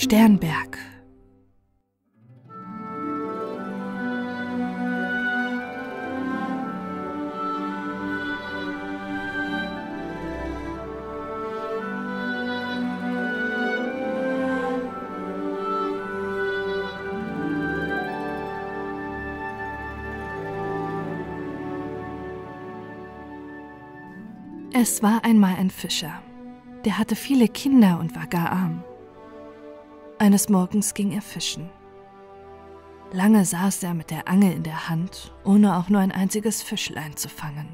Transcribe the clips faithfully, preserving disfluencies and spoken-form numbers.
Sternberg. Es war einmal ein Fischer, der hatte viele Kinder und war gar arm. Eines Morgens ging er fischen. Lange saß er mit der Angel in der Hand, ohne auch nur ein einziges Fischlein zu fangen.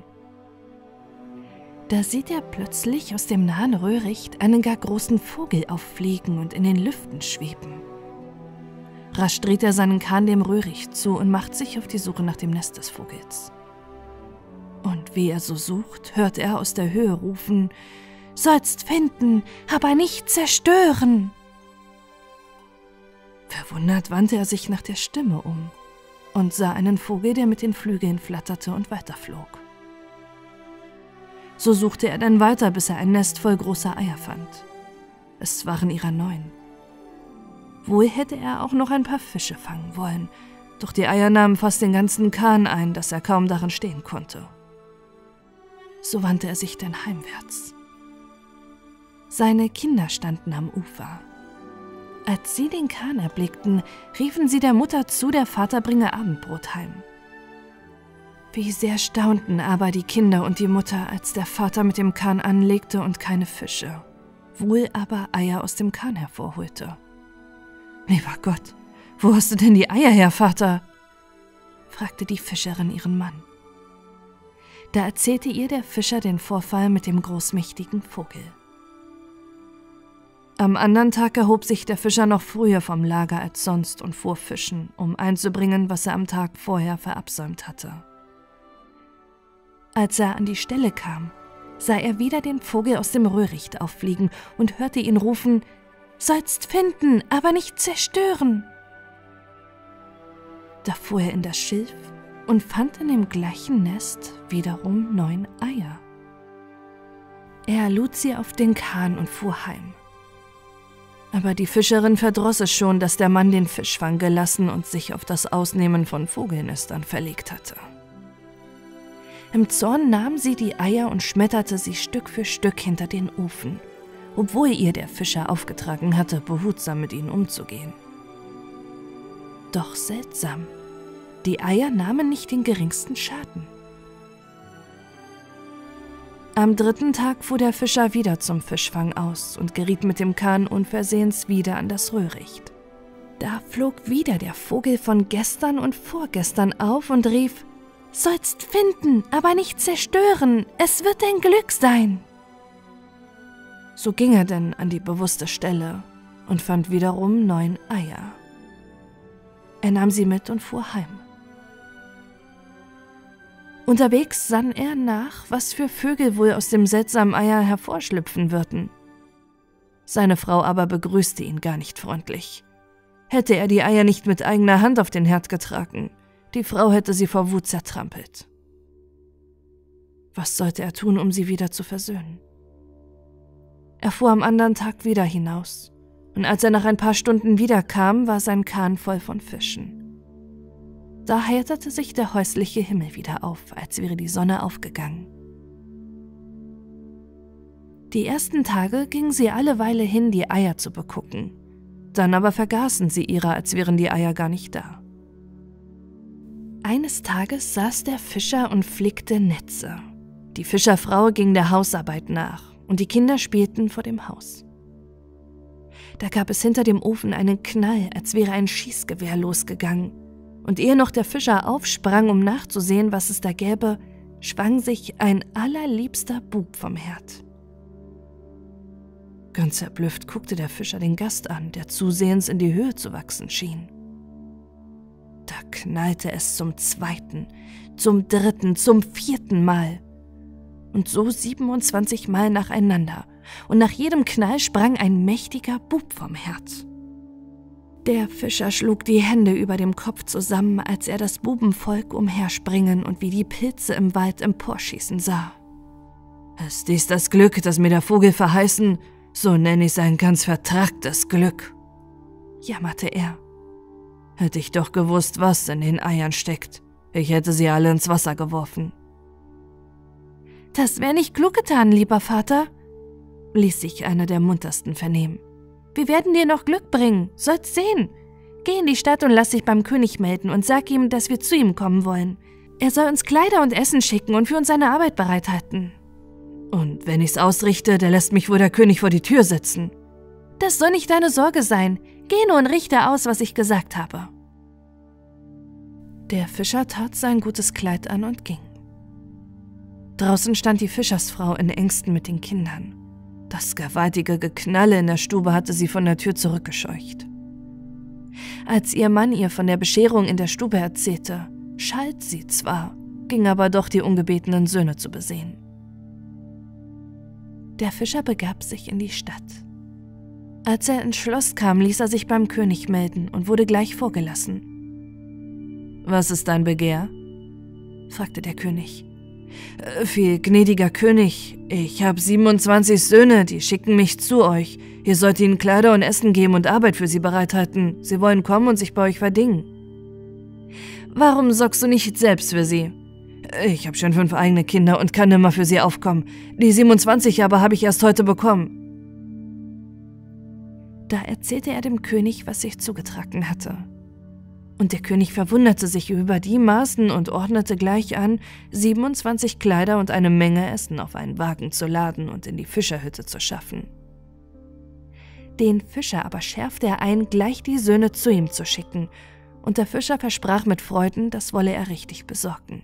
Da sieht er plötzlich aus dem nahen Röhricht einen gar großen Vogel auffliegen und in den Lüften schweben. Rasch dreht er seinen Kahn dem Röhricht zu und macht sich auf die Suche nach dem Nest des Vogels. Und wie er so sucht, hört er aus der Höhe rufen: »Sollst finden, aber nicht zerstören!« Verwundert wandte er sich nach der Stimme um und sah einen Vogel, der mit den Flügeln flatterte und weiterflog. So suchte er dann weiter, bis er ein Nest voll großer Eier fand. Es waren ihrer neun. Wohl hätte er auch noch ein paar Fische fangen wollen, doch die Eier nahmen fast den ganzen Kahn ein, dass er kaum darin stehen konnte. So wandte er sich dann heimwärts. Seine Kinder standen am Ufer. Als sie den Kahn erblickten, riefen sie der Mutter zu, der Vater bringe Abendbrot heim. Wie sehr staunten aber die Kinder und die Mutter, als der Vater mit dem Kahn anlegte und keine Fische, wohl aber Eier aus dem Kahn hervorholte. »Lieber Gott, wo hast du denn die Eier her, Vater?« fragte die Fischerin ihren Mann. Da erzählte ihr der Fischer den Vorfall mit dem großmächtigen Vogel. Am anderen Tag erhob sich der Fischer noch früher vom Lager als sonst und fuhr fischen, um einzubringen, was er am Tag vorher verabsäumt hatte. Als er an die Stelle kam, sah er wieder den Vogel aus dem Röhricht auffliegen und hörte ihn rufen: »Sollst finden, aber nicht zerstören!« Da fuhr er in das Schilf und fand in dem gleichen Nest wiederum neun Eier. Er lud sie auf den Kahn und fuhr heim. Aber die Fischerin verdross es schon, dass der Mann den Fischfang gelassen und sich auf das Ausnehmen von Vogelnestern verlegt hatte. Im Zorn nahm sie die Eier und schmetterte sie Stück für Stück hinter den Ofen, obwohl ihr der Fischer aufgetragen hatte, behutsam mit ihnen umzugehen. Doch seltsam, die Eier nahmen nicht den geringsten Schaden. Am dritten Tag fuhr der Fischer wieder zum Fischfang aus und geriet mit dem Kahn unversehens wieder an das Röhricht. Da flog wieder der Vogel von gestern und vorgestern auf und rief: »Sollst finden, aber nicht zerstören, es wird dein Glück sein!« So ging er denn an die bewusste Stelle und fand wiederum neun Eier. Er nahm sie mit und fuhr heim. Unterwegs sann er nach, was für Vögel wohl aus dem seltsamen Eier hervorschlüpfen würden. Seine Frau aber begrüßte ihn gar nicht freundlich. Hätte er die Eier nicht mit eigener Hand auf den Herd getragen, die Frau hätte sie vor Wut zertrampelt. Was sollte er tun, um sie wieder zu versöhnen? Er fuhr am anderen Tag wieder hinaus, und als er nach ein paar Stunden wiederkam, war sein Kahn voll von Fischen. Da heiterte sich der häusliche Himmel wieder auf, als wäre die Sonne aufgegangen. Die ersten Tage gingen sie alleweile hin, die Eier zu begucken. Dann aber vergaßen sie ihrer, als wären die Eier gar nicht da. Eines Tages saß der Fischer und flickte Netze. Die Fischerfrau ging der Hausarbeit nach und die Kinder spielten vor dem Haus. Da gab es hinter dem Ofen einen Knall, als wäre ein Schießgewehr losgegangen. Und ehe noch der Fischer aufsprang, um nachzusehen, was es da gäbe, schwang sich ein allerliebster Bub vom Herd. Ganz erblüfft guckte der Fischer den Gast an, der zusehends in die Höhe zu wachsen schien. Da knallte es zum zweiten, zum dritten, zum vierten Mal. Und so siebenundzwanzig Mal nacheinander. Und nach jedem Knall sprang ein mächtiger Bub vom Herd. Der Fischer schlug die Hände über dem Kopf zusammen, als er das Bubenvolk umherspringen und wie die Pilze im Wald emporschießen sah. »Ist dies das Glück, das mir der Vogel verheißen? So nenne ich sein ganz vertragtes Glück«, jammerte er. »Hätte ich doch gewusst, was in den Eiern steckt. Ich hätte sie alle ins Wasser geworfen.« »Das wäre nicht klug getan, lieber Vater«, ließ sich einer der muntersten vernehmen. »Wir werden dir noch Glück bringen, sollst sehen. Geh in die Stadt und lass dich beim König melden und sag ihm, dass wir zu ihm kommen wollen. Er soll uns Kleider und Essen schicken und für uns seine Arbeit bereithalten.« »Und wenn ich's ausrichte, der lässt mich wohl der König vor die Tür setzen.« »Das soll nicht deine Sorge sein. Geh nun und richte aus, was ich gesagt habe.« Der Fischer tat sein gutes Kleid an und ging. Draußen stand die Fischersfrau in Ängsten mit den Kindern. Das gewaltige Geknalle in der Stube hatte sie von der Tür zurückgescheucht. Als ihr Mann ihr von der Bescherung in der Stube erzählte, schalt sie zwar, ging aber doch die ungebetenen Söhne zu besehen. Der Fischer begab sich in die Stadt. Als er ins Schloss kam, ließ er sich beim König melden und wurde gleich vorgelassen. »Was ist dein Begehr?« fragte der König. Äh, »Viel gnädiger König, ich habe siebenundzwanzig Söhne, die schicken mich zu euch. Ihr sollt ihnen Kleider und Essen geben und Arbeit für sie bereithalten. Sie wollen kommen und sich bei euch verdingen.« »Warum sorgst du nicht selbst für sie?« »Ich habe schon fünf eigene Kinder und kann nimmer für sie aufkommen. Die siebenundzwanzig aber habe ich erst heute bekommen.« Da erzählte er dem König, was sich zugetragen hatte. Und der König verwunderte sich über die Maßen und ordnete gleich an, siebenundzwanzig Kleider und eine Menge Essen auf einen Wagen zu laden und in die Fischerhütte zu schaffen. Den Fischer aber schärfte er ein, gleich die Söhne zu ihm zu schicken, und der Fischer versprach mit Freuden, das wolle er richtig besorgen.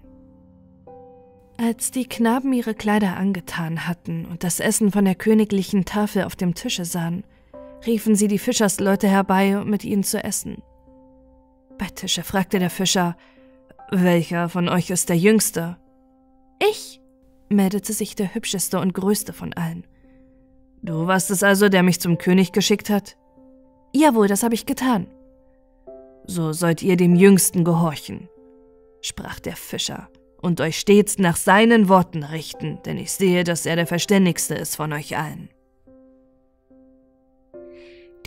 Als die Knaben ihre Kleider angetan hatten und das Essen von der königlichen Tafel auf dem Tische sahen, riefen sie die Fischersleute herbei, um mit ihnen zu essen. Bei Tische fragte der Fischer, »Welcher von euch ist der Jüngste?« »Ich«, meldete sich der Hübscheste und Größte von allen. »Du warst es also, der mich zum König geschickt hat?« »Jawohl, das habe ich getan.« »So sollt ihr dem Jüngsten gehorchen«, sprach der Fischer, »und euch stets nach seinen Worten richten, denn ich sehe, dass er der Verständigste ist von euch allen.«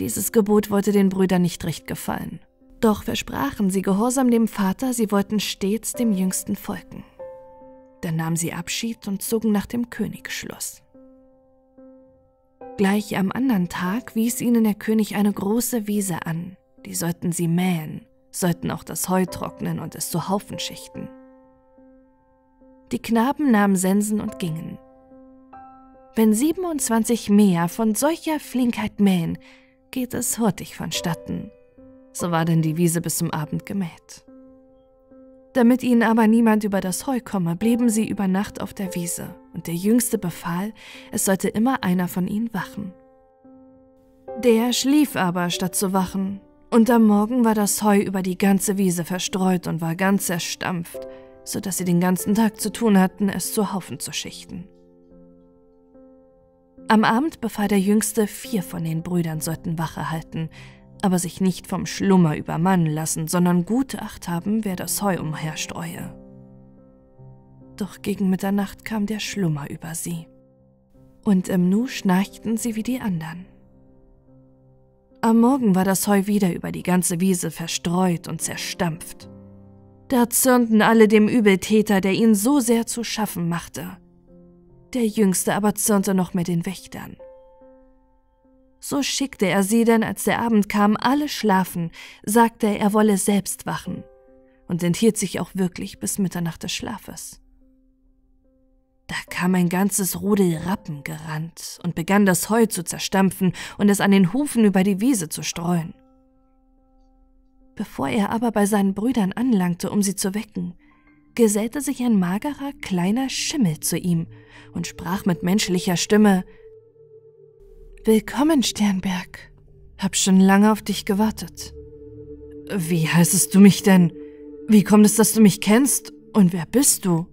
Dieses Gebot wollte den Brüdern nicht recht gefallen. Doch versprachen sie gehorsam dem Vater, sie wollten stets dem Jüngsten folgen. Dann nahmen sie Abschied und zogen nach dem Königsschloss. Gleich am anderen Tag wies ihnen der König eine große Wiese an. Die sollten sie mähen, sollten auch das Heu trocknen und es zu Haufen schichten. Die Knaben nahmen Sensen und gingen. Wenn siebenundzwanzig Mäher von solcher Flinkheit mähen, geht es hurtig vonstatten. So war denn die Wiese bis zum Abend gemäht. Damit ihnen aber niemand über das Heu komme, blieben sie über Nacht auf der Wiese, und der Jüngste befahl, es sollte immer einer von ihnen wachen. Der schlief aber, statt zu wachen, und am Morgen war das Heu über die ganze Wiese verstreut und war ganz zerstampft, sodass sie den ganzen Tag zu tun hatten, es zu Haufen zu schichten. Am Abend befahl der Jüngste, vier von den Brüdern sollten Wache halten, aber sich nicht vom Schlummer übermannen lassen, sondern gute Acht haben, wer das Heu umherstreue. Doch gegen Mitternacht kam der Schlummer über sie, und im Nu schnarchten sie wie die anderen. Am Morgen war das Heu wieder über die ganze Wiese verstreut und zerstampft. Da zürnten alle dem Übeltäter, der ihnen so sehr zu schaffen machte. Der Jüngste aber zürnte noch mit den Wächtern. So schickte er sie denn, als der Abend kam, alle schlafen, sagte er, er wolle selbst wachen, und enthielt sich auch wirklich bis Mitternacht des Schlafes. Da kam ein ganzes Rudel Rappen gerannt und begann das Heu zu zerstampfen und es an den Hufen über die Wiese zu streuen. Bevor er aber bei seinen Brüdern anlangte, um sie zu wecken, gesellte sich ein magerer, kleiner Schimmel zu ihm und sprach mit menschlicher Stimme, »Willkommen, Sternberg. Hab schon lange auf dich gewartet.« »Wie heißest du mich denn? Wie kommt es, dass du mich kennst? Und wer bist du?«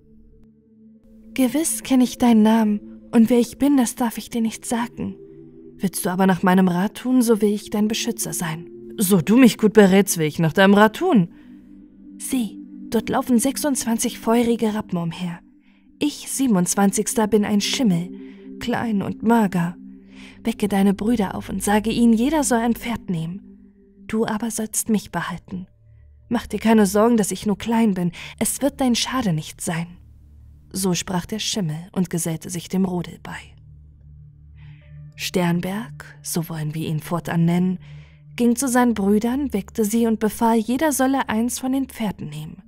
»Gewiss kenne ich deinen Namen, und wer ich bin, das darf ich dir nicht sagen. Willst du aber nach meinem Rat tun, so will ich dein Beschützer sein.« »So du mich gut berätst, will ich nach deinem Rat tun.« »Sieh, dort laufen sechsundzwanzig feurige Rappen umher. Ich, siebenundzwanzigster, bin ein Schimmel, klein und mager. Wecke deine Brüder auf und sage ihnen, jeder soll ein Pferd nehmen. du aber sollst mich behalten. Mach dir keine Sorgen, dass ich nur klein bin, es wird dein Schade nicht sein.« So sprach der Schimmel und gesellte sich dem Rodel bei. Sternberg, so wollen wir ihn fortan nennen, ging zu seinen Brüdern, weckte sie und befahl, jeder solle eins von den Pferden nehmen.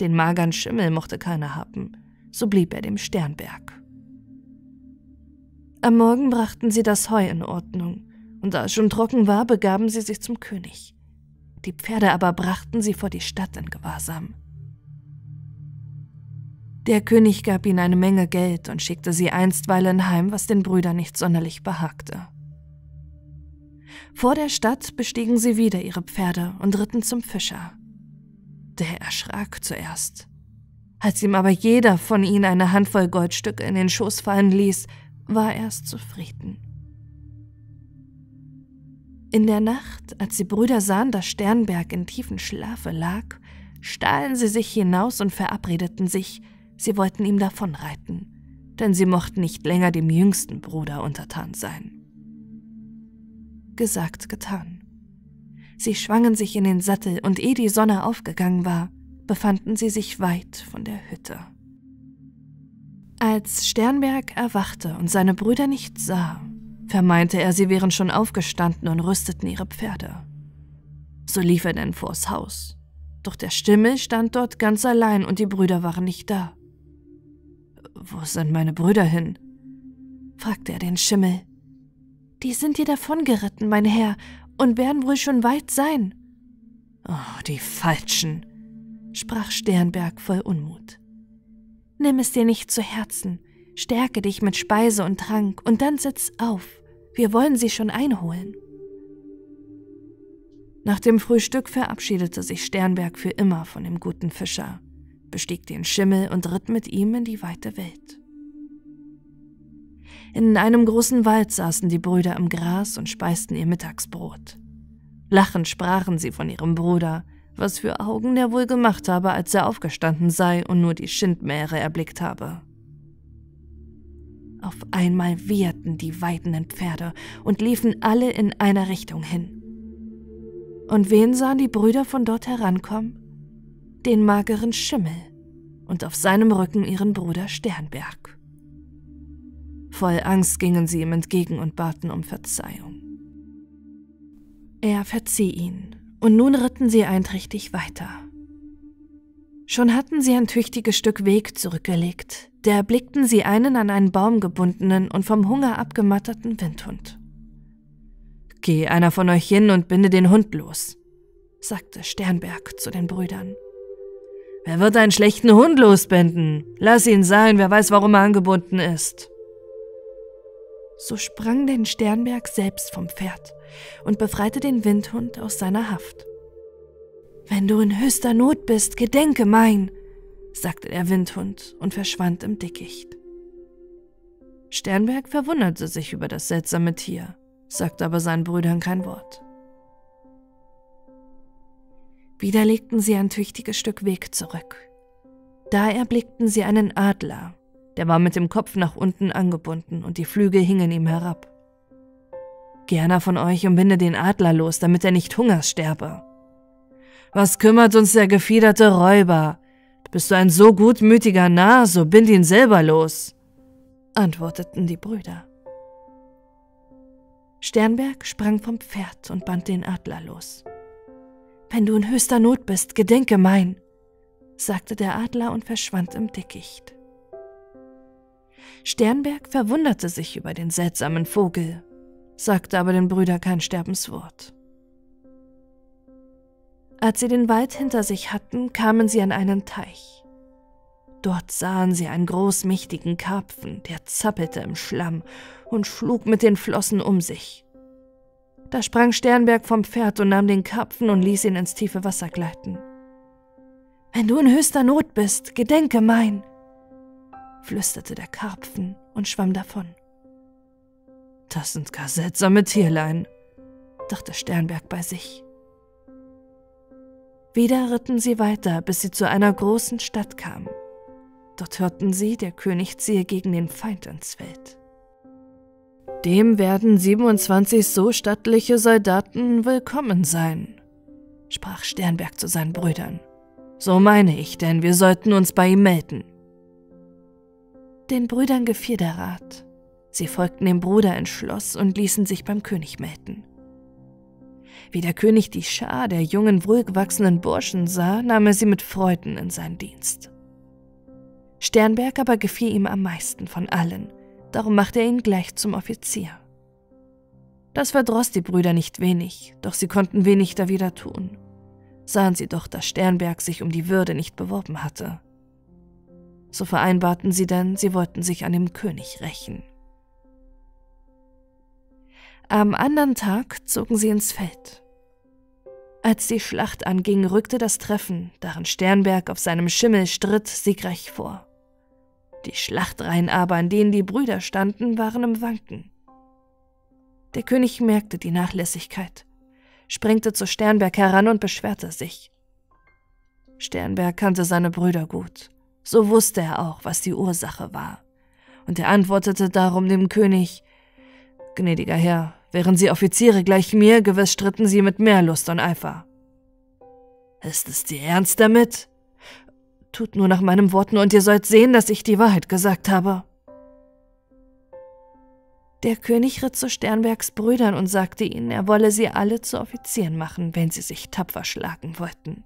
Den magern Schimmel mochte keiner haben, so blieb er dem Sternberg. Am Morgen brachten sie das Heu in Ordnung, und da es schon trocken war, begaben sie sich zum König. Die Pferde aber brachten sie vor die Stadt in Gewahrsam. Der König gab ihnen eine Menge Geld und schickte sie einstweilen heim, was den Brüdern nicht sonderlich behagte. Vor der Stadt bestiegen sie wieder ihre Pferde und ritten zum Fischer. Der erschrak zuerst. Als ihm aber jeder von ihnen eine Handvoll Goldstücke in den Schoß fallen ließ, war er zufrieden. In der Nacht, als die Brüder sahen, dass Sternberg in tiefen Schlafe lag, stahlen sie sich hinaus und verabredeten sich, sie wollten ihm davonreiten, denn sie mochten nicht länger dem jüngsten Bruder untertan sein. Gesagt, getan. Sie schwangen sich in den Sattel, und ehe die Sonne aufgegangen war, befanden sie sich weit von der Hütte. Als Sternberg erwachte und seine Brüder nicht sah, vermeinte er, sie wären schon aufgestanden und rüsteten ihre Pferde. So lief er denn vors Haus, doch der Schimmel stand dort ganz allein und die Brüder waren nicht da. »Wo sind meine Brüder hin?« fragte er den Schimmel. »Die sind dir davongeritten, mein Herr, und werden wohl schon weit sein.« »Oh, die Falschen«, sprach Sternberg voll Unmut. »Nimm es dir nicht zu Herzen, stärke dich mit Speise und Trank, und dann sitz auf, wir wollen sie schon einholen.« Nach dem Frühstück verabschiedete sich Sternberg für immer von dem guten Fischer, bestieg den Schimmel und ritt mit ihm in die weite Welt. In einem großen Wald saßen die Brüder im Gras und speisten ihr Mittagsbrot. Lachend sprachen sie von ihrem Bruder, was für Augen der wohl gemacht habe, als er aufgestanden sei und nur die Schindmähre erblickt habe. Auf einmal wieherten die weidenden Pferde und liefen alle in einer Richtung hin. Und wen sahen die Brüder von dort herankommen? Den mageren Schimmel und auf seinem Rücken ihren Bruder Sternberg. Voll Angst gingen sie ihm entgegen und baten um Verzeihung. Er verzieh ihnen. Und nun ritten sie einträchtig weiter. Schon hatten sie ein tüchtiges Stück Weg zurückgelegt, da erblickten sie einen an einen Baum gebundenen und vom Hunger abgematterten Windhund. »Geh einer von euch hin und binde den Hund los«, sagte Sternberg zu den Brüdern. »Wer wird einen schlechten Hund losbinden? Lass ihn sein, wer weiß, warum er angebunden ist.« So sprang denn Sternberg selbst vom Pferd und befreite den Windhund aus seiner Haft. »Wenn du in höchster Not bist, gedenke mein«, sagte der Windhund und verschwand im Dickicht. Sternberg verwunderte sich über das seltsame Tier, sagte aber seinen Brüdern kein Wort. Wieder legten sie ein tüchtiges Stück Weg zurück. Da erblickten sie einen Adler, der war mit dem Kopf nach unten angebunden und die Flügel hingen ihm herab. »Geh einer von euch und binde den Adler los, damit er nicht hungers sterbe.« »Was kümmert uns der gefiederte Räuber? Bist du ein so gutmütiger Narr, so bind ihn selber los«, antworteten die Brüder. Sternberg sprang vom Pferd und band den Adler los. »Wenn du in höchster Not bist, gedenke mein«, sagte der Adler und verschwand im Dickicht. Sternberg verwunderte sich über den seltsamen Vogel, sagte aber den Brüdern kein Sterbenswort. Als sie den Wald hinter sich hatten, kamen sie an einen Teich. Dort sahen sie einen großmächtigen Karpfen, der zappelte im Schlamm und schlug mit den Flossen um sich. Da sprang Sternberg vom Pferd und nahm den Karpfen und ließ ihn ins tiefe Wasser gleiten. »Wenn du in höchster Not bist, gedenke mein«, flüsterte der Karpfen und schwamm davon. »Das sind gar seltsame Tierlein«, dachte Sternberg bei sich. Wieder ritten sie weiter, bis sie zu einer großen Stadt kamen. Dort hörten sie, der König ziehe gegen den Feind ins Feld. Dem werden siebenundzwanzig so stattliche Soldaten willkommen sein, sprach Sternberg zu seinen Brüdern. So meine ich, denn wir sollten uns bei ihm melden. Den Brüdern gefiel der Rat. Sie folgten dem Bruder ins Schloss und ließen sich beim König melden. Wie der König die Schar der jungen, wohlgewachsenen Burschen sah, nahm er sie mit Freuden in seinen Dienst. Sternberg aber gefiel ihm am meisten von allen, darum machte er ihn gleich zum Offizier. Das verdross die Brüder nicht wenig, doch sie konnten wenig dawider tun. Sahen sie doch, dass Sternberg sich um die Würde nicht beworben hatte. So vereinbarten sie denn, sie wollten sich an dem König rächen. Am anderen Tag zogen sie ins Feld. Als die Schlacht anging, rückte das Treffen, darin Sternberg auf seinem Schimmel stritt, siegreich vor. Die Schlachtreihen aber, an denen die Brüder standen, waren im Wanken. Der König merkte die Nachlässigkeit, sprengte zu Sternberg heran und beschwerte sich. Sternberg kannte seine Brüder gut, so wusste er auch, was die Ursache war, und er antwortete darum dem König: »Gnädiger Herr, wären Sie Offiziere gleich mir, gewiss stritten Sie mit mehr Lust und Eifer.« »Ist es Ihr Ernst damit? Tut nur nach meinen Worten, und ihr sollt sehen, dass ich die Wahrheit gesagt habe.« Der König ritt zu Sternbergs Brüdern und sagte ihnen, er wolle sie alle zu Offizieren machen, wenn sie sich tapfer schlagen wollten.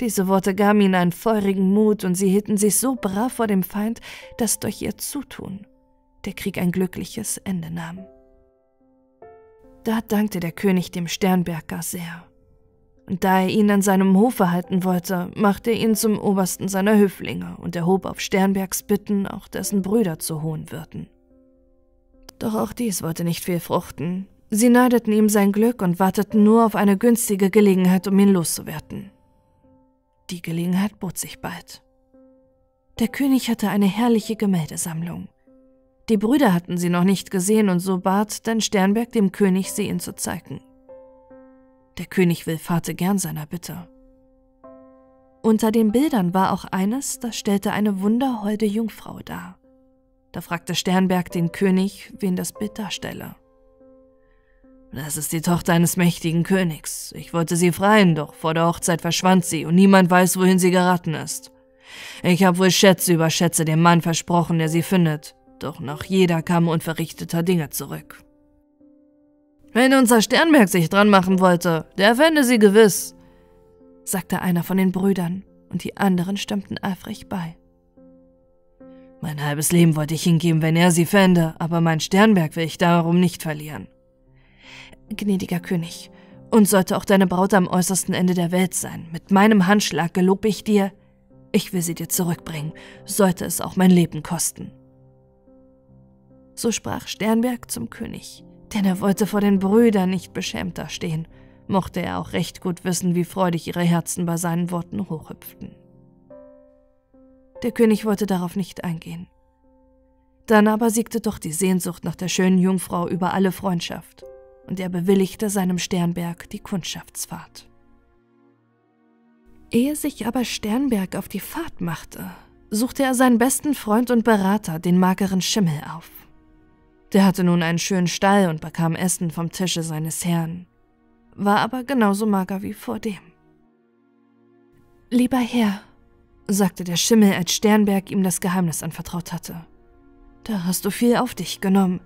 Diese Worte gaben ihnen einen feurigen Mut, und sie hielten sich so brav vor dem Feind, dass durch ihr Zutun der Krieg ein glückliches Ende nahm. Da dankte der König dem Sternberger sehr, und da er ihn an seinem Hofe halten wollte, machte er ihn zum Obersten seiner Höflinge und erhob auf Sternbergs Bitten auch dessen Brüder zu hohen Würden. Doch auch dies wollte nicht viel fruchten. Sie neideten ihm sein Glück und warteten nur auf eine günstige Gelegenheit, um ihn loszuwerden. Die Gelegenheit bot sich bald. Der König hatte eine herrliche Gemäldesammlung. Die Brüder hatten sie noch nicht gesehen, und so bat denn Sternberg dem König, sie ihnen zu zeigen. Der König willfahrte gern seiner Bitte. Unter den Bildern war auch eines, das stellte eine wunderholde Jungfrau dar. Da fragte Sternberg den König, wen das Bild darstelle. »Das ist die Tochter eines mächtigen Königs. Ich wollte sie freien, doch vor der Hochzeit verschwand sie, und niemand weiß, wohin sie geraten ist. Ich habe wohl Schätze über Schätze dem Mann versprochen, der sie findet. Doch noch jeder kam unverrichteter Dinge zurück. Wenn unser Sternberg sich dran machen wollte, der fände sie gewiss«, sagte einer von den Brüdern, und die anderen stimmten eifrig bei. »Mein halbes Leben wollte ich hingeben, wenn er sie fände, aber mein Sternberg will ich darum nicht verlieren.« »Gnädiger König, uns sollte auch deine Braut am äußersten Ende der Welt sein. Mit meinem Handschlag gelobe ich dir, ich will sie dir zurückbringen, sollte es auch mein Leben kosten.« So sprach Sternberg zum König, denn er wollte vor den Brüdern nicht beschämter stehen, mochte er auch recht gut wissen, wie freudig ihre Herzen bei seinen Worten hochhüpften. Der König wollte darauf nicht eingehen. Dann aber siegte doch die Sehnsucht nach der schönen Jungfrau über alle Freundschaft, und er bewilligte seinem Sternberg die Kundschaftsfahrt. Ehe sich aber Sternberg auf die Fahrt machte, suchte er seinen besten Freund und Berater, den mageren Schimmel, auf. Der hatte nun einen schönen Stall und bekam Essen vom Tische seines Herrn, war aber genauso mager wie vordem. »Lieber Herr«, sagte der Schimmel, als Sternberg ihm das Geheimnis anvertraut hatte, »da hast du viel auf dich genommen.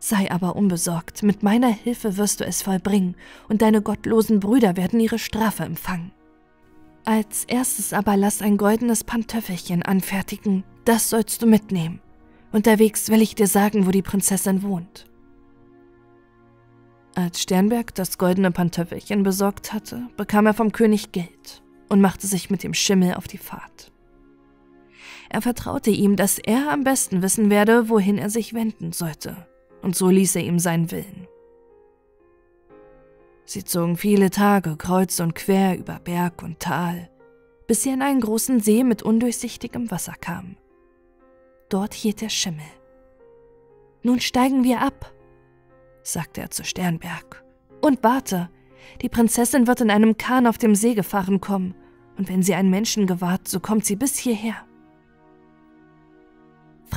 Sei aber unbesorgt, mit meiner Hilfe wirst du es vollbringen, und deine gottlosen Brüder werden ihre Strafe empfangen. Als erstes aber lass ein goldenes Pantöffelchen anfertigen, das sollst du mitnehmen. Unterwegs will ich dir sagen, wo die Prinzessin wohnt.« Als Sternberg das goldene Pantöffelchen besorgt hatte, bekam er vom König Geld und machte sich mit dem Schimmel auf die Fahrt. Er vertraute ihm, dass er am besten wissen werde, wohin er sich wenden sollte, und so ließ er ihm seinen Willen. Sie zogen viele Tage kreuz und quer über Berg und Tal, bis sie an einen großen See mit undurchsichtigem Wasser kamen. Dort hielt der Schimmel. »Nun steigen wir ab«, sagte er zu Sternberg, »und warte, die Prinzessin wird in einem Kahn auf dem See gefahren kommen, und wenn sie einen Menschen gewahrt, so kommt sie bis hierher.«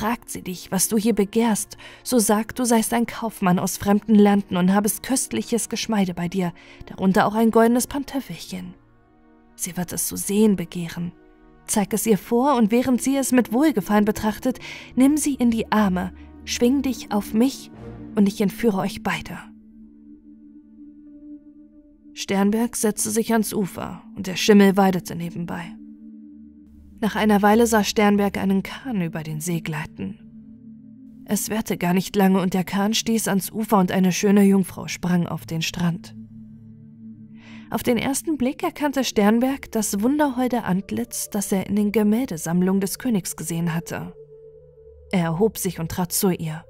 fragt sie dich, was du hier begehrst, so sag, du seist ein Kaufmann aus fremden Landen und habest köstliches Geschmeide bei dir, darunter auch ein goldenes Pantöffelchen. Sie wird es zu sehen begehren. Zeig es ihr vor, und während sie es mit Wohlgefallen betrachtet, nimm sie in die Arme, schwing dich auf mich, und ich entführe euch beide.« Sternberg setzte sich ans Ufer, und der Schimmel weidete nebenbei. Nach einer Weile sah Sternberg einen Kahn über den See gleiten. Es währte gar nicht lange, und der Kahn stieß ans Ufer, und eine schöne Jungfrau sprang auf den Strand. Auf den ersten Blick erkannte Sternberg das wunderholde Antlitz, das er in den Gemäldesammlungen des Königs gesehen hatte. Er erhob sich und trat zu ihr.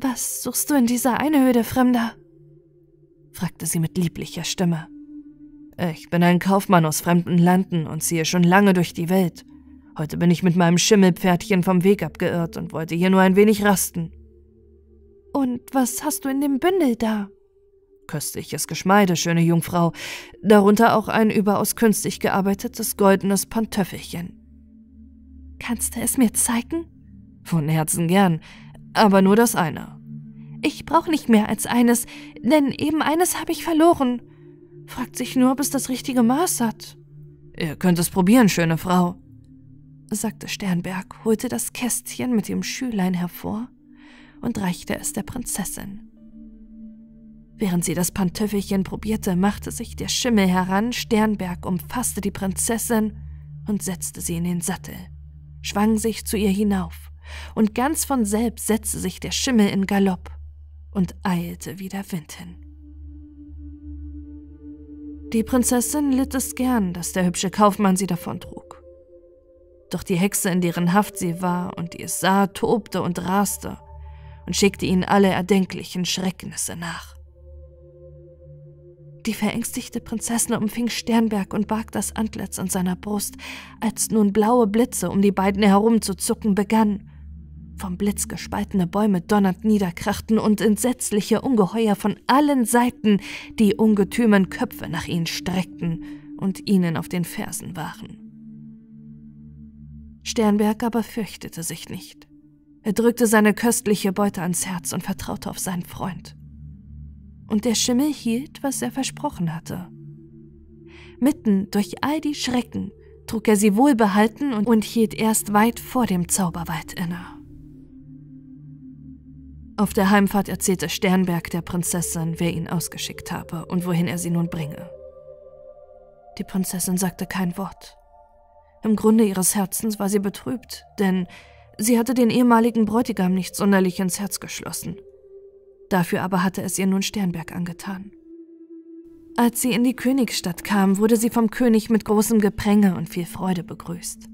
»Was suchst du in dieser Einöde, Fremder?« fragte sie mit lieblicher Stimme. »Ich bin ein Kaufmann aus fremden Landen und ziehe schon lange durch die Welt. Heute bin ich mit meinem Schimmelpferdchen vom Weg abgeirrt und wollte hier nur ein wenig rasten.« »Und was hast du in dem Bündel da?« »Köstliches Geschmeide, schöne Jungfrau, darunter auch ein überaus künstlich gearbeitetes goldenes Pantöffelchen.« »Kannst du es mir zeigen?« »Von Herzen gern, aber nur das eine.« »Ich brauche nicht mehr als eines, denn eben eines habe ich verloren. Fragt sich nur, ob es das richtige Maß hat.« »Ihr könnt es probieren, schöne Frau«, sagte Sternberg, holte das Kästchen mit dem Schülein hervor und reichte es der Prinzessin. Während sie das Pantöffelchen probierte, machte sich der Schimmel heran, Sternberg umfasste die Prinzessin und setzte sie in den Sattel, schwang sich zu ihr hinauf, und ganz von selbst setzte sich der Schimmel in Galopp und eilte wie der Wind hin. Die Prinzessin litt es gern, dass der hübsche Kaufmann sie davontrug. Doch die Hexe, in deren Haft sie war und die es sah, tobte und raste und schickte ihnen alle erdenklichen Schrecknisse nach. Die verängstigte Prinzessin umfing Sternberg und barg das Antlitz an seiner Brust, als nun blaue Blitze um die beiden herumzuzucken begannen. Vom Blitz gespaltene Bäume donnernd niederkrachten und entsetzliche Ungeheuer von allen Seiten die ungetümen Köpfe nach ihnen streckten und ihnen auf den Fersen waren. Sternberg aber fürchtete sich nicht. Er drückte seine köstliche Beute ans Herz und vertraute auf seinen Freund. Und der Schimmel hielt, was er versprochen hatte. Mitten durch all die Schrecken trug er sie wohlbehalten und hielt erst weit vor dem Zauberwald inne. Auf der Heimfahrt erzählte Sternberg der Prinzessin, wer ihn ausgeschickt habe und wohin er sie nun bringe. Die Prinzessin sagte kein Wort. Im Grunde ihres Herzens war sie betrübt, denn sie hatte den ehemaligen Bräutigam nicht sonderlich ins Herz geschlossen. Dafür aber hatte es ihr nun Sternberg angetan. Als sie in die Königsstadt kam, wurde sie vom König mit großem Gepränge und viel Freude begrüßt.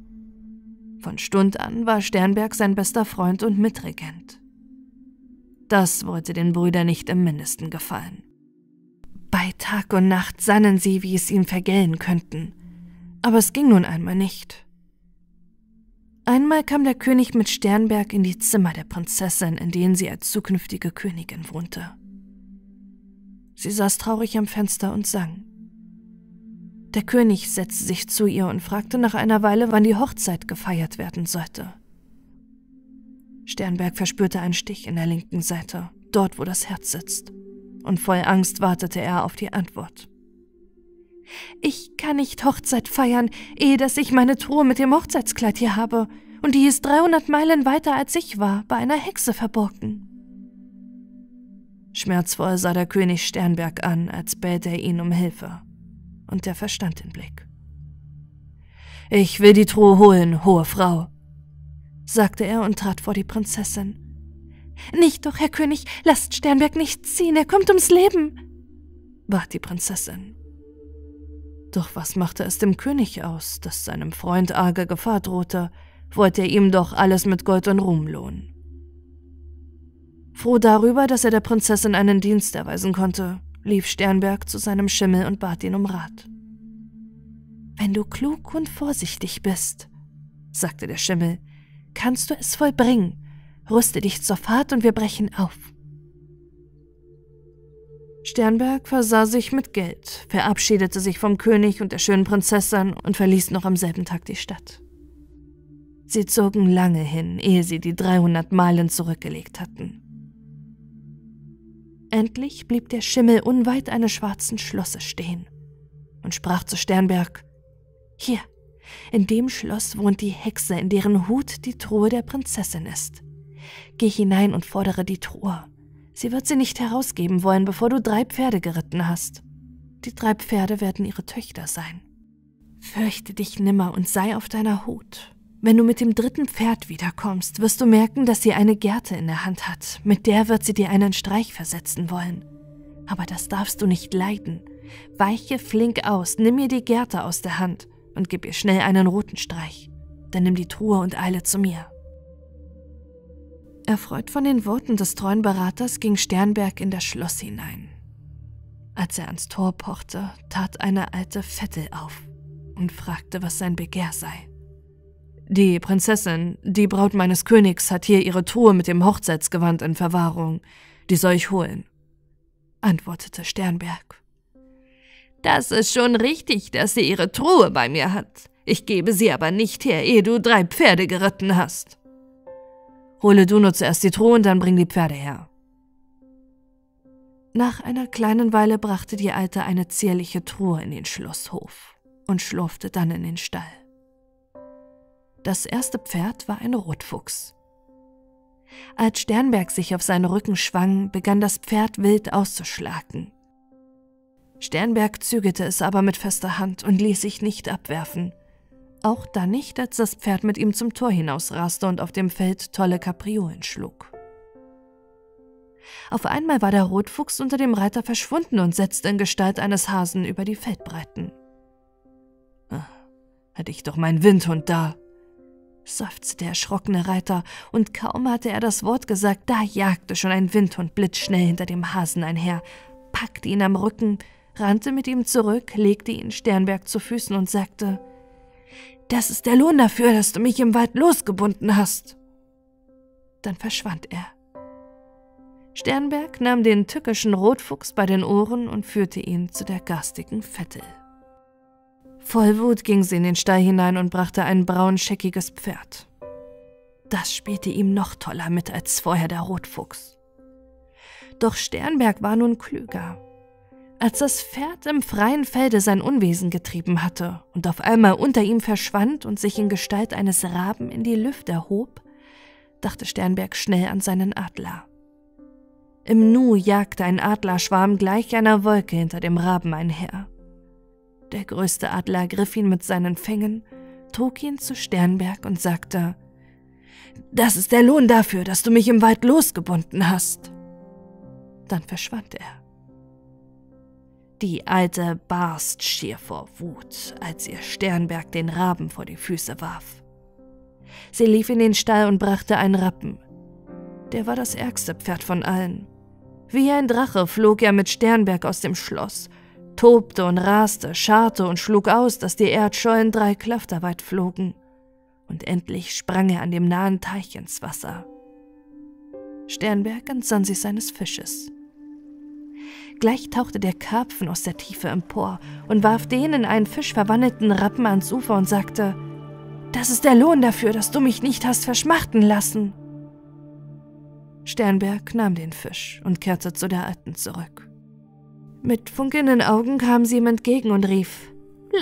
Von Stund an war Sternberg sein bester Freund und Mitregent. Das wollte den Brüdern nicht im Mindesten gefallen. Bei Tag und Nacht sannen sie, wie es ihm vergällen könnten, aber es ging nun einmal nicht. Einmal kam der König mit Sternberg in die Zimmer der Prinzessin, in denen sie als zukünftige Königin wohnte. Sie saß traurig am Fenster und sang. Der König setzte sich zu ihr und fragte nach einer Weile, wann die Hochzeit gefeiert werden sollte. Sternberg verspürte einen Stich in der linken Seite, dort wo das Herz sitzt, und voll Angst wartete er auf die Antwort. »Ich kann nicht Hochzeit feiern, ehe dass ich meine Truhe mit dem Hochzeitskleid hier habe, und die ist dreihundert Meilen weiter als ich war, bei einer Hexe verborgen.« Schmerzvoll sah der König Sternberg an, als bäte er ihn um Hilfe, und er verstand den Blick. »Ich will die Truhe holen, hohe Frau«, sagte er und trat vor die Prinzessin. »Nicht doch, Herr König, lasst Sternberg nicht ziehen, er kommt ums Leben«, bat die Prinzessin. Doch was machte es dem König aus, dass seinem Freund arge Gefahr drohte, wollte er ihm doch alles mit Gold und Ruhm lohnen. Froh darüber, dass er der Prinzessin einen Dienst erweisen konnte, lief Sternberg zu seinem Schimmel und bat ihn um Rat. »Wenn du klug und vorsichtig bist«, sagte der Schimmel, »kannst du es vollbringen. Rüste dich zur Fahrt und wir brechen auf.« Sternberg versah sich mit Geld, verabschiedete sich vom König und der schönen Prinzessin und verließ noch am selben Tag die Stadt. Sie zogen lange hin, ehe sie die dreihundert Meilen zurückgelegt hatten. Endlich blieb der Schimmel unweit eines schwarzen Schlosses stehen und sprach zu Sternberg: »Hier, in dem Schloss wohnt die Hexe, in deren Hut die Truhe der Prinzessin ist. Geh hinein und fordere die Truhe. Sie wird sie nicht herausgeben wollen, bevor du drei Pferde geritten hast. Die drei Pferde werden ihre Töchter sein. Fürchte dich nimmer und sei auf deiner Hut. Wenn du mit dem dritten Pferd wiederkommst, wirst du merken, dass sie eine Gerte in der Hand hat. Mit der wird sie dir einen Streich versetzen wollen. Aber das darfst du nicht leiden. Weiche flink aus, nimm ihr die Gerte aus der Hand und gib ihr schnell einen roten Streich. Dann nimm die Truhe und eile zu mir.« Erfreut von den Worten des treuen Beraters ging Sternberg in das Schloss hinein. Als er ans Tor pochte, tat eine alte Vettel auf und fragte, was sein Begehr sei. »Die Prinzessin, die Braut meines Königs, hat hier ihre Truhe mit dem Hochzeitsgewand in Verwahrung. Die soll ich holen«, antwortete Sternberg. »Das ist schon richtig, dass sie ihre Truhe bei mir hat. Ich gebe sie aber nicht her, ehe du drei Pferde geritten hast.« »Hole du nur zuerst die Truhe und dann bring die Pferde her.« Nach einer kleinen Weile brachte die Alte eine zierliche Truhe in den Schlosshof und schlurfte dann in den Stall. Das erste Pferd war ein Rotfuchs. Als Sternberg sich auf seinen Rücken schwang, begann das Pferd wild auszuschlagen. Sternberg zügelte es aber mit fester Hand und ließ sich nicht abwerfen. Auch dann nicht, als das Pferd mit ihm zum Tor hinausraste und auf dem Feld tolle Kapriolen schlug. Auf einmal war der Rotfuchs unter dem Reiter verschwunden und setzte in Gestalt eines Hasen über die Feldbreiten. Ach, »hätte ich doch meinen Windhund da«, seufzte der erschrockene Reiter, und kaum hatte er das Wort gesagt, da jagte schon ein Windhund blitzschnell hinter dem Hasen einher, packte ihn am Rücken, rannte mit ihm zurück, legte ihn Sternberg zu Füßen und sagte: »Das ist der Lohn dafür, dass du mich im Wald losgebunden hast.« Dann verschwand er. Sternberg nahm den tückischen Rotfuchs bei den Ohren und führte ihn zu der garstigen Vettel. Voll Wut ging sie in den Stall hinein und brachte ein braunscheckiges Pferd. Das spielte ihm noch toller mit als vorher der Rotfuchs. Doch Sternberg war nun klüger. Als das Pferd im freien Felde sein Unwesen getrieben hatte und auf einmal unter ihm verschwand und sich in Gestalt eines Raben in die Lüfte erhob, dachte Sternberg schnell an seinen Adler. Im Nu jagte ein Adlerschwarm gleich einer Wolke hinter dem Raben einher. Der größte Adler griff ihn mit seinen Fängen, trug ihn zu Sternberg und sagte: »Das ist der Lohn dafür, dass du mich im Wald losgebunden hast.« Dann verschwand er. Die Alte barst schier vor Wut, als ihr Sternberg den Raben vor die Füße warf. Sie lief in den Stall und brachte einen Rappen. Der war das ärgste Pferd von allen. Wie ein Drache flog er mit Sternberg aus dem Schloss, tobte und raste, scharrte und schlug aus, dass die Erdschollen drei Klafter weit flogen, und endlich sprang er an dem nahen Teich ins Wasser. Sternberg entsann sich seines Fisches. Gleich tauchte der Karpfen aus der Tiefe empor und warf den in einen Fisch verwandelten Rappen ans Ufer und sagte: »Das ist der Lohn dafür, dass du mich nicht hast verschmachten lassen.« Sternberg nahm den Fisch und kehrte zu der Alten zurück. Mit funkelnden Augen kam sie ihm entgegen und rief: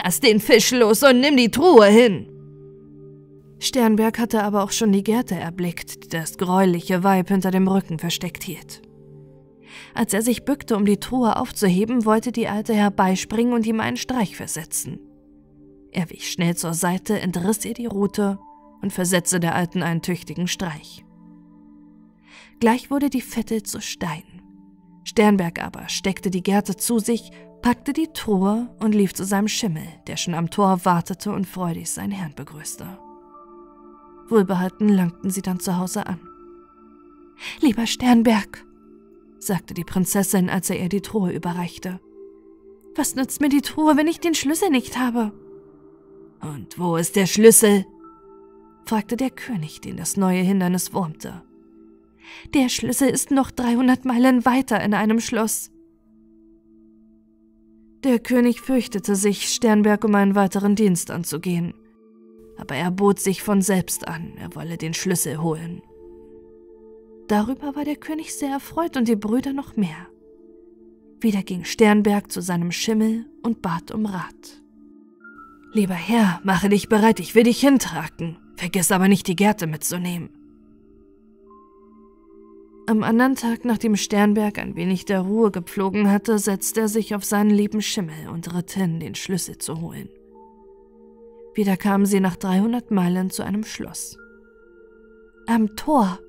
»Lass den Fisch los und nimm die Truhe hin!« Sternberg hatte aber auch schon die Gerte erblickt, die das gräuliche Weib hinter dem Rücken versteckt hielt. Als er sich bückte, um die Truhe aufzuheben, wollte die Alte herbeispringen und ihm einen Streich versetzen. Er wich schnell zur Seite, entriss ihr die Rute und versetzte der Alten einen tüchtigen Streich. Gleich wurde die Vettel zu Stein. Sternberg aber steckte die Gerte zu sich, packte die Truhe und lief zu seinem Schimmel, der schon am Tor wartete und freudig seinen Herrn begrüßte. Wohlbehalten langten sie dann zu Hause an. »Lieber Sternberg«, sagte die Prinzessin, als er ihr die Truhe überreichte, »was nützt mir die Truhe, wenn ich den Schlüssel nicht habe?« »Und wo ist der Schlüssel?« fragte der König, den das neue Hindernis wurmte. »Der Schlüssel ist noch dreihundert Meilen weiter in einem Schloss.« Der König fürchtete sich, Sternberg um einen weiteren Dienst anzugehen. aber er bot sich von selbst an, er wolle den Schlüssel holen. Darüber war der König sehr erfreut und die Brüder noch mehr. Wieder ging Sternberg zu seinem Schimmel und bat um Rat. »Lieber Herr, mache dich bereit, ich will dich hintragen. Vergiss aber nicht, die Gerte mitzunehmen.« Am anderen Tag, nachdem Sternberg ein wenig der Ruhe gepflogen hatte, setzte er sich auf seinen lieben Schimmel und ritt hin, den Schlüssel zu holen. Wieder kamen sie nach dreihundert Meilen zu einem Schloss. »Am Tor«,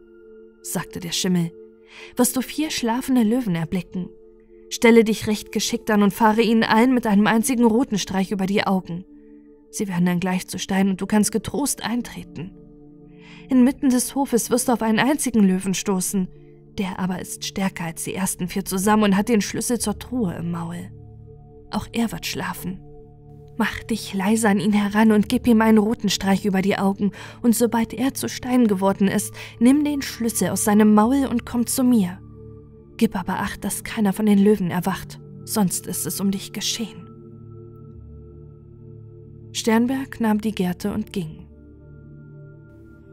sagte der Schimmel, »wirst du vier schlafende Löwen erblicken. Stelle dich recht geschickt an und fahre ihnen allen mit einem einzigen roten Streich über die Augen. Sie werden dann gleich zu Stein und du kannst getrost eintreten. Inmitten des Hofes wirst du auf einen einzigen Löwen stoßen, der aber ist stärker als die ersten vier zusammen und hat den Schlüssel zur Truhe im Maul. Auch er wird schlafen. Mach dich leise an ihn heran und gib ihm einen roten Streich über die Augen, und sobald er zu Stein geworden ist, nimm den Schlüssel aus seinem Maul und komm zu mir. Gib aber Acht, dass keiner von den Löwen erwacht, sonst ist es um dich geschehen.« Sternberg nahm die Gerte und ging.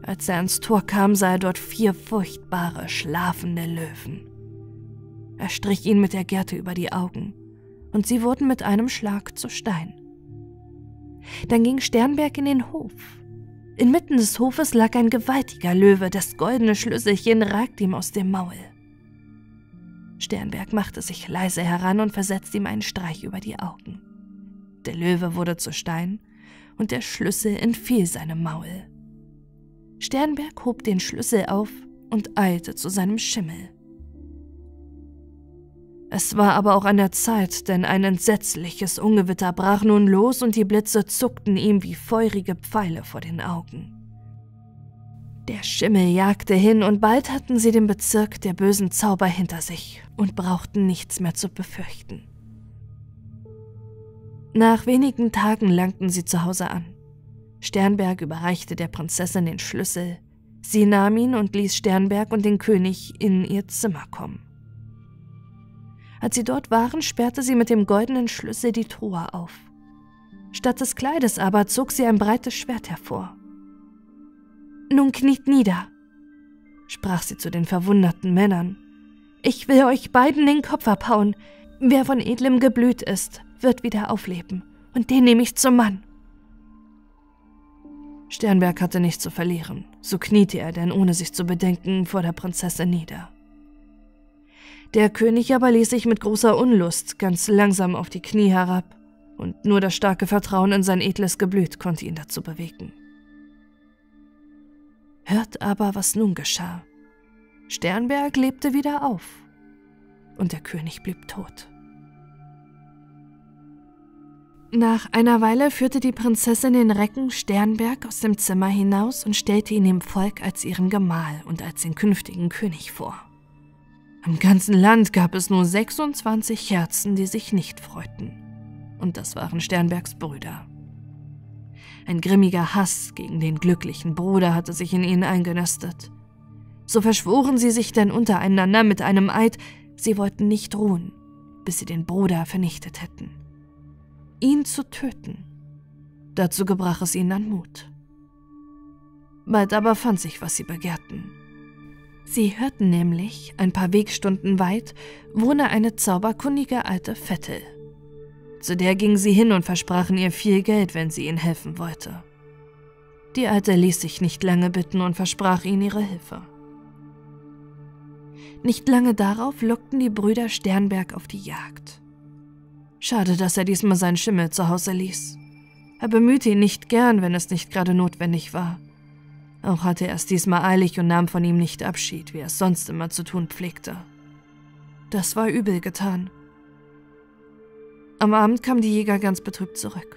Als er ans Tor kam, sah er dort vier furchtbare, schlafende Löwen. Er strich ihnen mit der Gerte über die Augen, und sie wurden mit einem Schlag zu Stein. Dann ging Sternberg in den Hof. Inmitten des Hofes lag ein gewaltiger Löwe, das goldene Schlüsselchen ragte ihm aus dem Maul. Sternberg machte sich leise heran und versetzte ihm einen Streich über die Augen. Der Löwe wurde zu Stein und der Schlüssel entfiel seinem Maul. Sternberg hob den Schlüssel auf und eilte zu seinem Schimmel. Es war aber auch an der Zeit, denn ein entsetzliches Ungewitter brach nun los und die Blitze zuckten ihm wie feurige Pfeile vor den Augen. Der Schimmel jagte hin und bald hatten sie den Bezirk der bösen Zauber hinter sich und brauchten nichts mehr zu befürchten. Nach wenigen Tagen langten sie zu Hause an. Sternberg überreichte der Prinzessin den Schlüssel, sie nahm ihn und ließ Sternberg und den König in ihr Zimmer kommen. Als sie dort waren, sperrte sie mit dem goldenen Schlüssel die Truhe auf. Statt des Kleides aber zog sie ein breites Schwert hervor. »Nun kniet nieder«, sprach sie zu den verwunderten Männern. »Ich will euch beiden den Kopf abhauen. Wer von edlem Geblüt ist, wird wieder aufleben, und den nehme ich zum Mann.« Sternberg hatte nichts zu verlieren, so kniete er denn, ohne sich zu bedenken, vor der Prinzessin nieder. Der König aber ließ sich mit großer Unlust ganz langsam auf die Knie herab, und nur das starke Vertrauen in sein edles Geblüt konnte ihn dazu bewegen. Hört aber, was nun geschah. Sternberg lebte wieder auf, und der König blieb tot. Nach einer Weile führte die Prinzessin den Recken Sternberg aus dem Zimmer hinaus und stellte ihn dem Volk als ihren Gemahl und als den künftigen König vor. Im ganzen Land gab es nur sechsundzwanzig Herzen, die sich nicht freuten. Und das waren Sternbergs Brüder. Ein grimmiger Hass gegen den glücklichen Bruder hatte sich in ihnen eingenistet. So verschworen sie sich denn untereinander mit einem Eid, sie wollten nicht ruhen, bis sie den Bruder vernichtet hätten. Ihn zu töten, dazu gebrach es ihnen an Mut. Bald aber fand sich, was sie begehrten. Sie hörten nämlich, ein paar Wegstunden weit, wohne eine zauberkundige alte Vettel. Zu der gingen sie hin und versprachen ihr viel Geld, wenn sie ihnen helfen wollte. Die Alte ließ sich nicht lange bitten und versprach ihnen ihre Hilfe. Nicht lange darauf lockten die Brüder Sternberg auf die Jagd. Schade, dass er diesmal seinen Schimmel zu Hause ließ. Er bemühte ihn nicht gern, wenn es nicht gerade notwendig war. Auch hatte er es diesmal eilig und nahm von ihm nicht Abschied, wie er es sonst immer zu tun pflegte. Das war übel getan. Am Abend kamen die Jäger ganz betrübt zurück.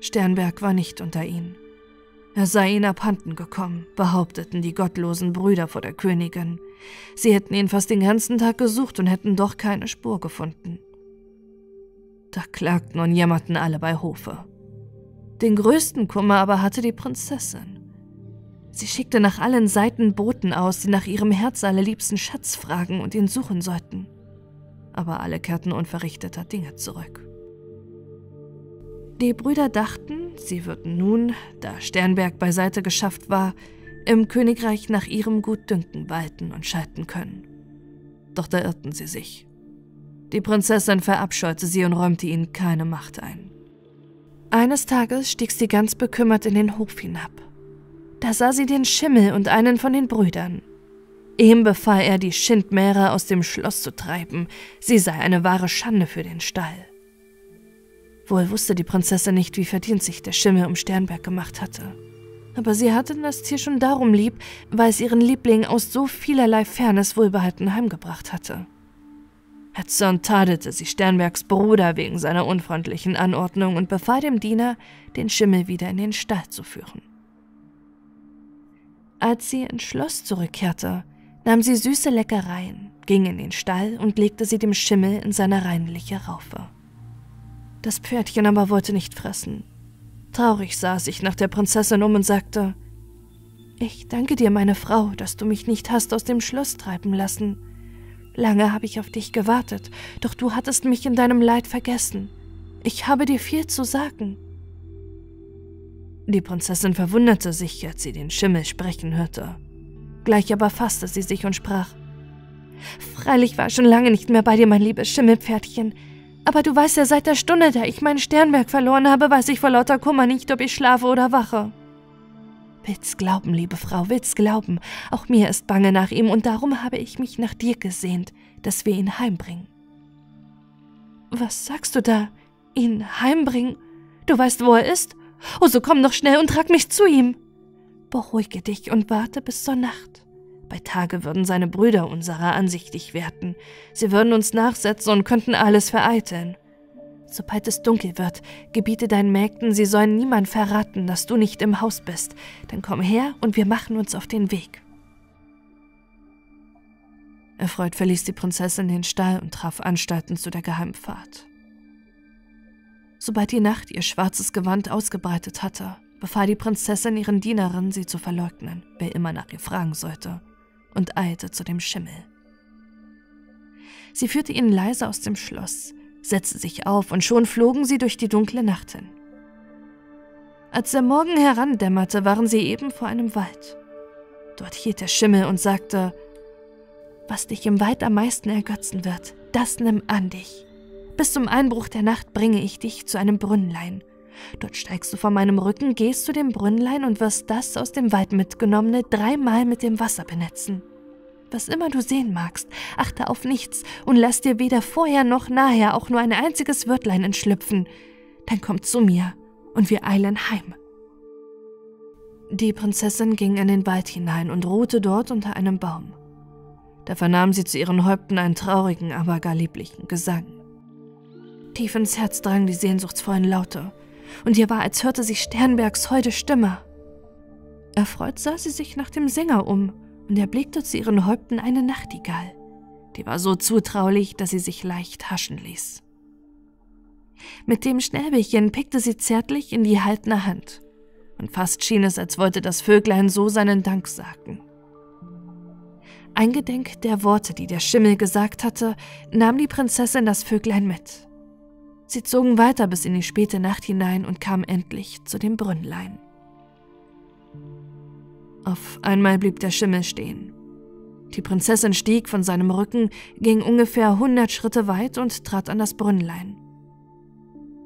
Sternberg war nicht unter ihnen. Er sei ihnen abhanden gekommen, behaupteten die gottlosen Brüder vor der Königin. Sie hätten ihn fast den ganzen Tag gesucht und hätten doch keine Spur gefunden. Da klagten und jämmerten alle bei Hofe. Den größten Kummer aber hatte die Prinzessin. Sie schickte nach allen Seiten Boten aus, die nach ihrem Herz allerliebsten Schatz fragen und ihn suchen sollten. Aber alle kehrten unverrichteter Dinge zurück. Die Brüder dachten, Sie wird nun, da Sternberg beiseite geschafft war, im Königreich nach ihrem Gutdünken walten und schalten können. Doch da irrten sie sich. Die Prinzessin verabscheute sie und räumte ihnen keine Macht ein. Eines Tages stieg sie ganz bekümmert in den Hof hinab. Da sah sie den Schimmel und einen von den Brüdern. Ihm befahl er, die Schindmährer aus dem Schloss zu treiben, sie sei eine wahre Schande für den Stall. Wohl wusste die Prinzessin nicht, wie verdient sich der Schimmel um Sternberg gemacht hatte. Aber sie hatte das Tier schon darum lieb, weil es ihren Liebling aus so vielerlei Fairness wohlbehalten heimgebracht hatte. Hetzend tadelte sie Sternbergs Bruder wegen seiner unfreundlichen Anordnung und befahl dem Diener, den Schimmel wieder in den Stall zu führen. Als sie ins Schloss zurückkehrte, nahm sie süße Leckereien, ging in den Stall und legte sie dem Schimmel in seine reinliche Raufe. Das Pferdchen aber wollte nicht fressen. Traurig sah sich nach der Prinzessin um und sagte, »Ich danke dir, meine Frau, dass du mich nicht hast aus dem Schloss treiben lassen. Lange habe ich auf dich gewartet, doch du hattest mich in deinem Leid vergessen. Ich habe dir viel zu sagen.« Die Prinzessin verwunderte sich, als sie den Schimmel sprechen hörte. Gleich aber fasste sie sich und sprach, »Freilich war ich schon lange nicht mehr bei dir, mein liebes Schimmelpferdchen. Aber du weißt ja, seit der Stunde, da ich meinen Sternberg verloren habe, weiß ich vor lauter Kummer nicht, ob ich schlafe oder wache.« »Will's glauben, liebe Frau, will's glauben. Auch mir ist bange nach ihm und darum habe ich mich nach dir gesehnt, dass wir ihn heimbringen.« »Was sagst du da? Ihn heimbringen? Du weißt, wo er ist? Oh, so komm doch schnell und trag mich zu ihm.« »Beruhige dich und warte bis zur Nacht. Bei Tage würden seine Brüder unserer ansichtig werden. Sie würden uns nachsetzen und könnten alles vereiteln. Sobald es dunkel wird, gebiete deinen Mägden, sie sollen niemand verraten, dass du nicht im Haus bist. Dann komm her und wir machen uns auf den Weg.« Erfreut verließ die Prinzessin den Stall und traf Anstalten zu der Geheimfahrt. Sobald die Nacht ihr schwarzes Gewand ausgebreitet hatte, befahl die Prinzessin ihren Dienerinnen, sie zu verleugnen, wer immer nach ihr fragen sollte, und eilte zu dem Schimmel. Sie führte ihn leise aus dem Schloss, setzte sich auf und schon flogen sie durch die dunkle Nacht hin. Als der Morgen herandämmerte, waren sie eben vor einem Wald. Dort hielt der Schimmel und sagte, »Was dich im Wald am meisten ergötzen wird, das nimm an dich. Bis zum Einbruch der Nacht bringe ich dich zu einem Brünnlein. Dort steigst du von meinem Rücken, gehst zu dem Brünnlein und wirst das aus dem Wald mitgenommene dreimal mit dem Wasser benetzen. Was immer du sehen magst, achte auf nichts und lass dir weder vorher noch nachher auch nur ein einziges Wörtlein entschlüpfen. Dann komm zu mir und wir eilen heim.« Die Prinzessin ging in den Wald hinein und ruhte dort unter einem Baum. Da vernahm sie zu ihren Häupten einen traurigen, aber gar lieblichen Gesang. Tief ins Herz drangen die sehnsuchtsvollen Laute. Und ihr war, als hörte sie Sternbergs holde Stimme. Erfreut sah sie sich nach dem Sänger um und erblickte zu ihren Häupten eine Nachtigall. Die war so zutraulich, dass sie sich leicht haschen ließ. Mit dem Schnäbelchen pickte sie zärtlich in die haltende Hand und fast schien es, als wollte das Vöglein so seinen Dank sagen. Eingedenk der Worte, die der Schimmel gesagt hatte, nahm die Prinzessin das Vöglein mit. Sie zogen weiter bis in die späte Nacht hinein und kamen endlich zu dem Brünnlein. Auf einmal blieb der Schimmel stehen. Die Prinzessin stieg von seinem Rücken, ging ungefähr hundert Schritte weit und trat an das Brünnlein.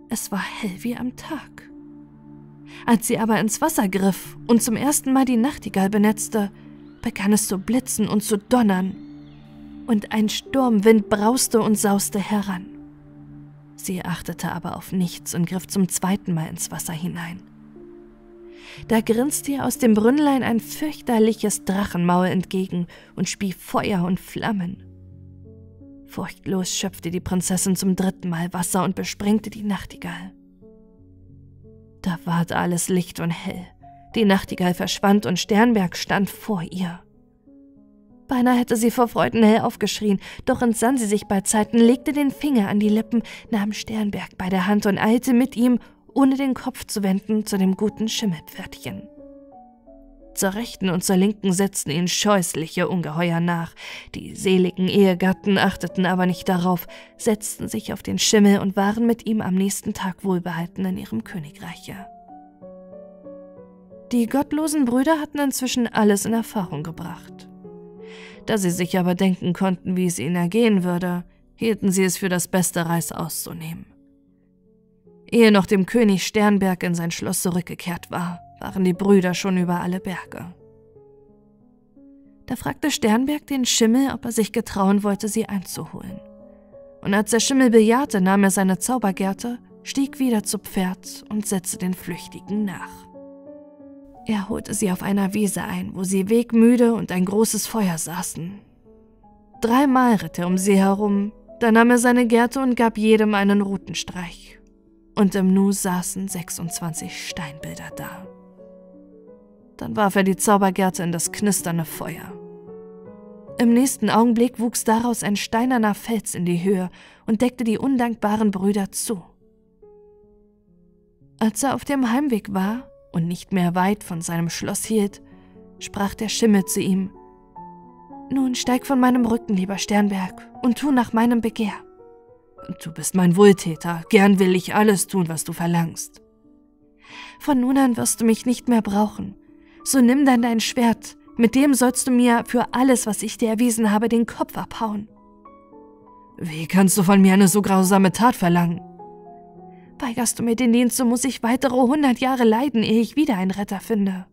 Es war hell wie am Tag. Als sie aber ins Wasser griff und zum ersten Mal die Nachtigall benetzte, begann es zu blitzen und zu donnern. Und ein Sturmwind brauste und sauste heran. Sie achtete aber auf nichts und griff zum zweiten Mal ins Wasser hinein. Da grinste ihr aus dem Brünnlein ein fürchterliches Drachenmaul entgegen und spie Feuer und Flammen. Furchtlos schöpfte die Prinzessin zum dritten Mal Wasser und besprengte die Nachtigall. Da ward alles licht und hell. Die Nachtigall verschwand und Sternberg stand vor ihr. Beinahe hätte sie vor Freuden hell aufgeschrien, doch entsann sie sich bei Zeiten, legte den Finger an die Lippen, nahm Sternberg bei der Hand und eilte mit ihm, ohne den Kopf zu wenden, zu dem guten Schimmelpferdchen. Zur Rechten und zur Linken setzten ihnen scheußliche Ungeheuer nach. Die seligen Ehegatten achteten aber nicht darauf, setzten sich auf den Schimmel und waren mit ihm am nächsten Tag wohlbehalten in ihrem Königreiche. Die gottlosen Brüder hatten inzwischen alles in Erfahrung gebracht. Da sie sich aber denken konnten, wie es ihnen ergehen würde, hielten sie es für das Beste, Reis auszunehmen. Ehe noch dem König Sternberg in sein Schloss zurückgekehrt war, waren die Brüder schon über alle Berge. Da fragte Sternberg den Schimmel, ob er sich getrauen wollte, sie einzuholen. Und als der Schimmel bejahte, nahm er seine Zaubergerte, stieg wieder zu Pferd und setzte den Flüchtigen nach. Er holte sie auf einer Wiese ein, wo sie wegmüde und ein großes Feuer saßen. Dreimal ritt er um sie herum, dann nahm er seine Gerte und gab jedem einen Rutenstreich. Und im Nu saßen sechsundzwanzig Steinbilder da. Dann warf er die Zaubergerte in das knisternde Feuer. Im nächsten Augenblick wuchs daraus ein steinerner Fels in die Höhe und deckte die undankbaren Brüder zu. Als er auf dem Heimweg war und nicht mehr weit von seinem Schloss hielt, sprach der Schimmel zu ihm: »Nun steig von meinem Rücken, lieber Sternberg, und tu nach meinem Begehr.« »Du bist mein Wohltäter, gern will ich alles tun, was du verlangst.« »Von nun an wirst du mich nicht mehr brauchen. So nimm dann dein Schwert, mit dem sollst du mir für alles, was ich dir erwiesen habe, den Kopf abhauen.« »Wie kannst du von mir eine so grausame Tat verlangen?« »Weigerst du mir den Dienst, so muss ich weitere hundert Jahre leiden, ehe ich wieder einen Retter finde.«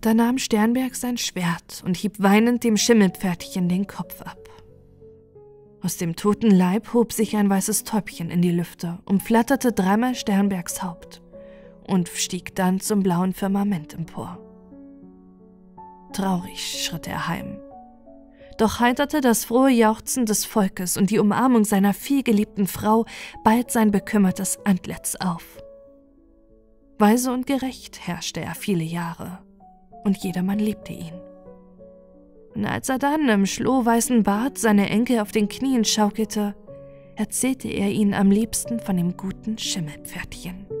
Da nahm Sternberg sein Schwert und hieb weinend dem Schimmelpferdchen den Kopf ab. Aus dem toten Leib hob sich ein weißes Täubchen in die Lüfte, umflatterte dreimal Sternbergs Haupt und stieg dann zum blauen Firmament empor. Traurig schritt er heim. Doch heiterte das frohe Jauchzen des Volkes und die Umarmung seiner vielgeliebten Frau bald sein bekümmertes Antlitz auf. Weise und gerecht herrschte er viele Jahre, und jedermann liebte ihn. Und als er dann im schlohweißen Bart seine Enkel auf den Knien schaukelte, erzählte er ihnen am liebsten von dem guten Schimmelpferdchen.